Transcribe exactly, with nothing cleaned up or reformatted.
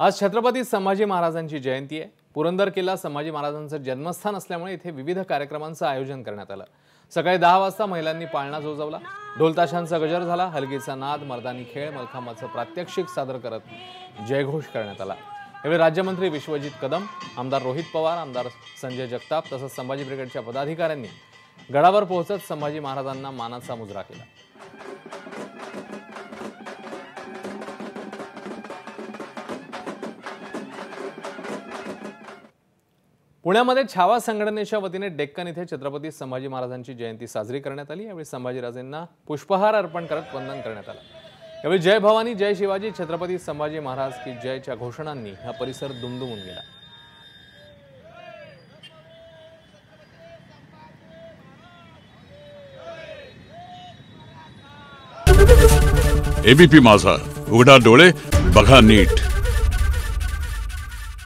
आज छत्रपती संभाजी महाराजांची जयंती आहे। पुरंदर किल्ला संभाजी महाराजांचं जन्मस्थान असल्यामुळे इथे विविध कार्यक्रमांचं आयोजन करण्यात आलं। सकाळी दहा वाजता महिलांनी पाळणा जोजवला, ढोलताशांचा गजर झाला, हलगीचा नाद, मर्दानी खेळ, मलखांबाचं प्रात्यक्षिक सादर करत जयघोष करण्यात आला। यावेळी राज्यमंत्री विश्वजीत कदम, आमदार रोहित पवार, आमदार संजय जगताप तसंच संभाजी ब्रिगेडच्या पदाधिकाऱ्यांनी गडावर पोहोचत संभाजी महाराजांना मानाचा मुजरा केला। पुण्यामध्ये छावा संघटनेच्या वतीने डेक्कन इथे छत्रपती संभाजी महाराजांची जयंती साजरी करण्यात आली। यावेळी संभाजीराजेंना पुष्पहार अर्पण करत वंदन करण्यात आलं। यावेळी जय भवानी, जय शिवाजी, छत्रपती संभाजी महाराज की जयच्या घोषणांनी हा परिसर दुमदुमून गेला। एबीपी माझा, उघडा डोळे बघा नीट।